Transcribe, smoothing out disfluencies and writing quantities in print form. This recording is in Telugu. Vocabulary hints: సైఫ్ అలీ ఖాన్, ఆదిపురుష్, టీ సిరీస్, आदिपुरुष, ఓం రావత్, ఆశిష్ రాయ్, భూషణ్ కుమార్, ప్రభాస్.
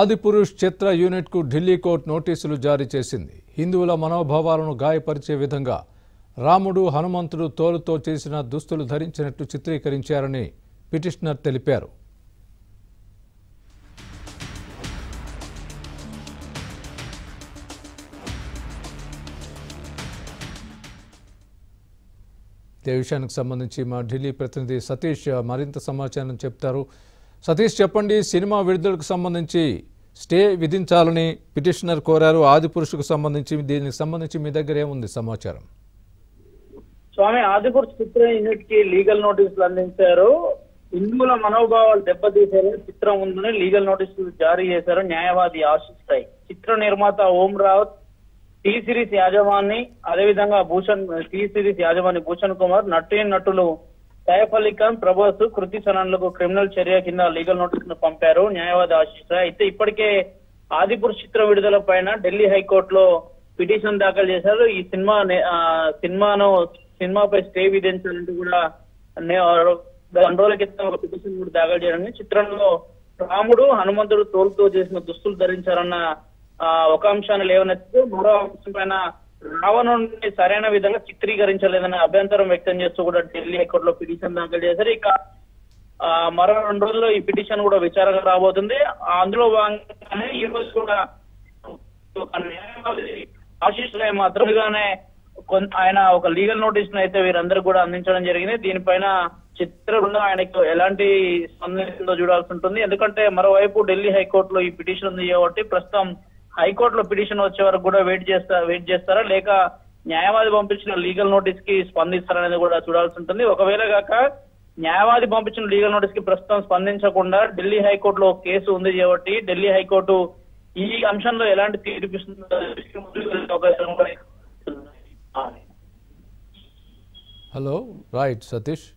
आदिपुरुष चित्र यूनिट को ఢిల్లీ కోర్టు నోటీసులు జారీ చేసింది। హిందువుల మనోభావాలను గాయపరిచే విధంగా రాముడు హనుమంతుడు తోలుతో చేసిన దుస్తులు ధరించినట్టు చిత్రీకరించారని పిటిషనర్ తెలిపారు। ఈ విషయానికి సంబంధించి మా ఢిల్లీ ప్రతినిధి సతీష్ మరింత సమాచారం చెప్తారు। సతీష్ చెప్పండి, సినిమా విడుదలకు సంబంధించి స్టే విధించాలని పిటిషనర్ కోరారు। ఆదిపురుషుకు సంబంధించి దీనికి సంబంధించి మీ దగ్గర ఏముంది సమాచారం? స్వామి, ఆదిపురుష చిత్ర యూనిట్ కి లీగల్ నోటీసులు అందించారు। హిందువుల మనోభావాలు దెబ్బతీసేలా చిత్రం ఉందని లీగల్ నోటీసులు జారీ చేశారు న్యాయవాది ఆశిష్ రాయ్। చిత్ర నిర్మాత ఓం రావత్, టీ సిరీస్ యాజమాని అదేవిధంగా భూషణ్, టీ సిరీస్ యాజమాని భూషణ్ కుమార్, నటులు సైఫ్ అలీ ఖాన్, ప్రభాస్, కృతి సనాలకు క్రిమినల్ చర్య కింద లీగల్ నోటీసును పంపారు న్యాయవాది ఆశిష్ రాయ్। అయితే ఇప్పటికే ఆదిపురుష్ చిత్ర విడుదల పైన ఢిల్లీ హైకోర్టులో పిటిషన్ దాఖలు చేశారు। ఈ సినిమాపై స్టే విధించాలంటూ కూడా 2 రోజుల క్రితం ఒక పిటిషన్ కూడా దాఖలు చేయాలని, చిత్రంలో రాముడు హనుమంతుడు తోలుతో చేసిన దుస్తులు ధరించారన్న ఒక అంశాన్ని లేవనెత్తు, మరో అంశం పైన రావణుడిని సరైన విధంగా చిత్రీకరించలేదనే అభ్యంతరం వ్యక్తం చేస్తూ కూడా ఢిల్లీ హైకోర్టులో పిటిషన్ దాఖలు చేశారు। ఇక మరో 2 రోజుల్లో ఈ పిటిషన్ కూడా విచారణ రాబోతుంది। అందులో భాగంగానే ఈ రోజు కూడా ఆశిష్ రాయ్ మాత్రమే ఆయన ఒక లీగల్ నోటీస్ ను అయితే వీరందరూ కూడా అందించడం జరిగింది। దీనిపైన చిత్ర బృందం ఆయనకు ఎలాంటి స్పందిస్తుందో చూడాల్సి ఉంటుంది। ఎందుకంటే మరోవైపు ఢిల్లీ హైకోర్టులో ఈ పిటిషన్ ఉంది కాబట్టి ప్రస్తుతం హైకోర్టులో పిటిషన్ వచ్చే వరకు కూడా వెయిట్ చేస్తారా లేక న్యాయవాది పంపించిన లీగల్ నోటీస్ కి స్పందిస్తారనేది కూడా చూడాల్సి ఉంటుంది। ఒకవేళ కాక న్యాయవాది పంపించిన లీగల్ నోటీస్ కి ప్రస్తుతం స్పందించకుండా ఢిల్లీ హైకోర్టులో కేసు ఉంది కాబట్టి ఢిల్లీ హైకోర్టు ఈ అంశంలో ఎలాంటి తీర్పు ఇస్తుందో అవకాశం కూడా। Hello, right Satish.